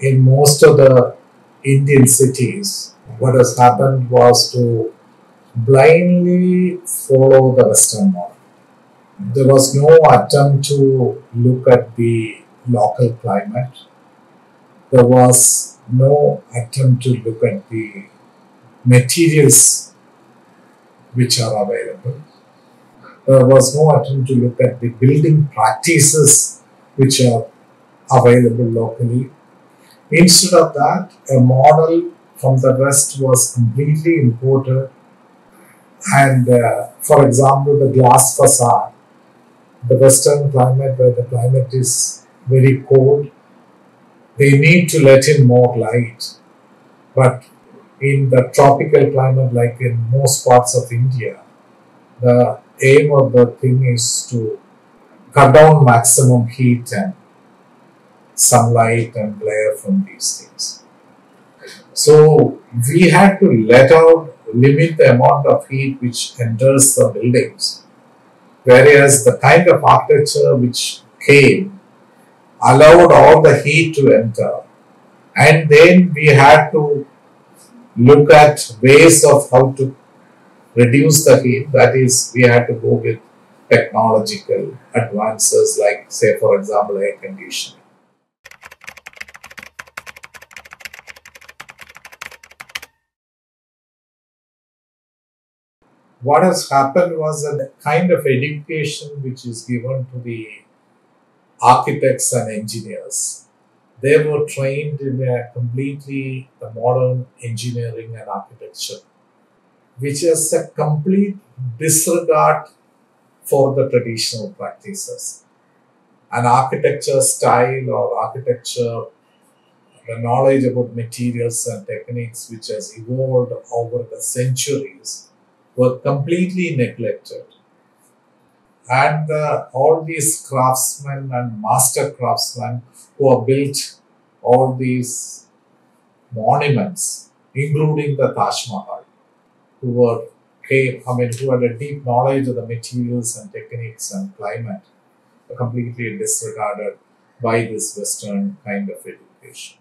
in most of the Indian cities, what has happened was to blindly follow the Western model. There was no attempt to look at the local climate. There was no attempt to look at the materials which are available. There was no attempt to look at the building practices which are available locally. Instead of that, a model from the West was completely imported. And for example, the glass facade, the Western climate where the climate is very cold, they need to let in more light. But in the tropical climate, like in most parts of India, the aim of the thing is to cut down maximum heat and sunlight and glare from these things. So we had to limit the amount of heat which enters the buildings, whereas the kind of architecture which came allowed all the heat to enter. And then we had to look at ways of how to reduce the heat. That is, we had to go with technological advances like, say, for example, air conditioning. What has happened was that the kind of education which is given to the architects and engineers, they were trained in a completely modern engineering and architecture, which is a complete disregard for the traditional practices. An architecture style or architecture, the knowledge about materials and techniques which has evolved over the centuries, were completely neglected. And all these craftsmen and master craftsmen who have built all these monuments, including the Taj Mahal, who had a deep knowledge of the materials and techniques and climate, were completely disregarded by this Western kind of education.